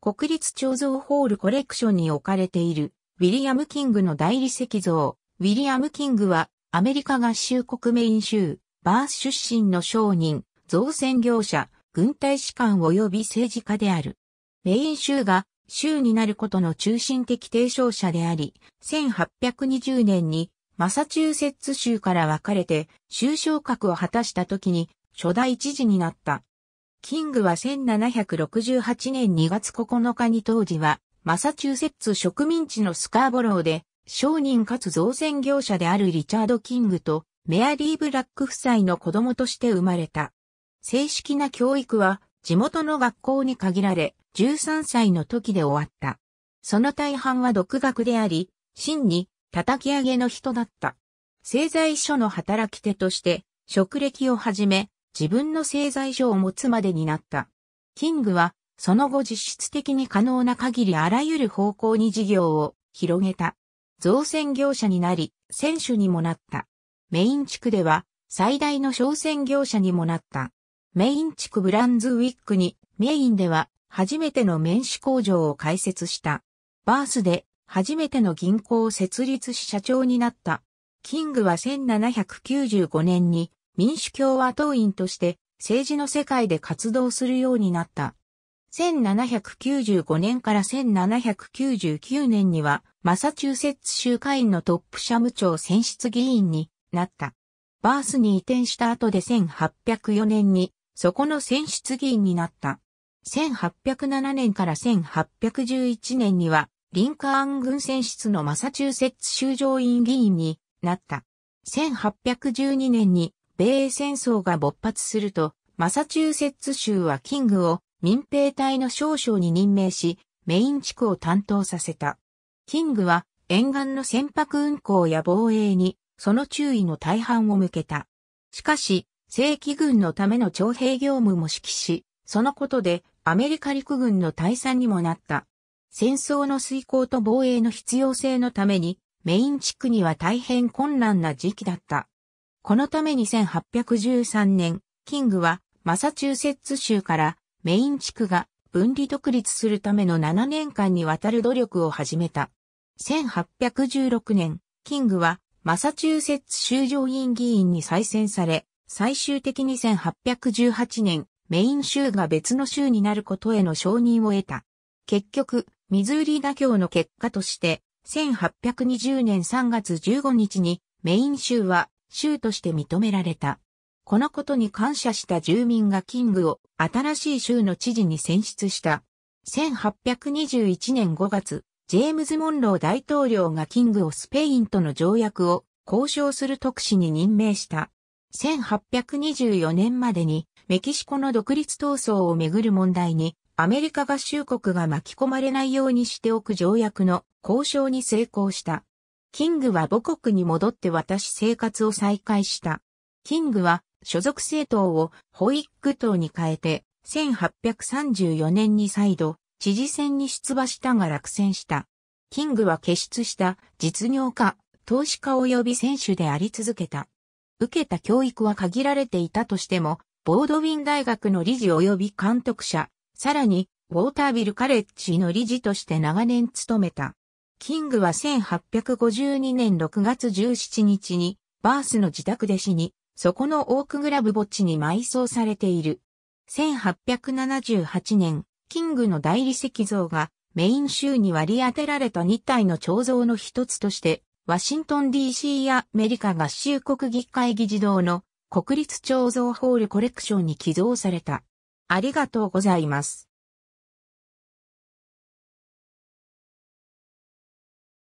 国立彫像ホールコレクションに置かれているウィリアム・キングの大理石像。ウィリアム・キングはアメリカ合衆国メイン州バース出身の商人、造船業者、軍隊士官及び政治家である。メイン州が州になることの中心的提唱者であり、1820年にマサチューセッツ州から分かれて州昇格を果たした時に初代知事になった。キングは1768年2月9日に当時はマサチューセッツ植民地のスカーボローで商人かつ造船業者であるリチャード・キングとメアリー・ブラック夫妻の子供として生まれた。正式な教育は地元の学校に限られ、13歳の時で終わった。その大半は独学であり、真に叩き上げの人だった。製材所の働き手として、職歴をはじめ、自分の製材所を持つまでになった。キングは、その後実質的に可能な限りあらゆる方向に事業を広げた。造船業者になり、船主にもなった。メイン地区では、最大の商船業者にもなった。メイン地区ブランズウィックに、メインでは、初めての綿糸工場を開設した。バースで初めての銀行を設立し社長になった。キングは1795年に民主共和党員として政治の世界で活動するようになった。1795年から1799年にはマサチューセッツ州下院のトップ社務長選出議員になった。バースに移転した後で1804年にそこの選出議員になった。1807年から1811年には、リンカーン郡選出のマサチューセッツ州上院議員になった。1812年に、米英戦争が勃発すると、マサチューセッツ州はキングを民兵隊の少将に任命し、メイン地区を担当させた。キングは、沿岸の船舶運航や防衛に、その注意の大半を向けた。しかし、正規軍のための徴兵業務も指揮し、そのことで、アメリカ陸軍の大佐にもなった。戦争の遂行と防衛の必要性のために、メイン地区には大変困難な時期だった。このために1813年、キングはマサチューセッツ州からメイン地区が分離独立するための7年間にわたる努力を始めた。1816年、キングはマサチューセッツ州上院議員に再選され、最終的に1818年、メイン州が別の州になることへの承認を得た。結局、ミズーリ妥協の結果として、1820年3月15日にメイン州は州として認められた。このことに感謝した住民がキングを新しい州の知事に選出した。1821年5月、ジェームズ・モンロー大統領がキングをスペインとの条約を交渉する特使に任命した。1824年までにメキシコの独立闘争をめぐる問題にアメリカ合衆国が巻き込まれないようにしておく条約の交渉に成功した。キングは母国に戻って生活を再開した。キングは所属政党をホイッグ党に変えて1834年に再度知事選に出馬したが落選した。キングは傑出した実業家、投資家及び選手であり続けた。受けた教育は限られていたとしても、ボードウィン大学の理事及び監督者、さらに、ウォータービルカレッジの理事として長年務めた。キングは1852年6月17日に、バースの自宅で死に、そこのオークグラブ墓地に埋葬されている。1878年、キングの大理石像が、メイン州に割り当てられた2体の彫像の一つとして、ワシントン DC やアメリカ合衆国議会議事堂の国立彫像ホールコレクションに寄贈された。ありがとうございます。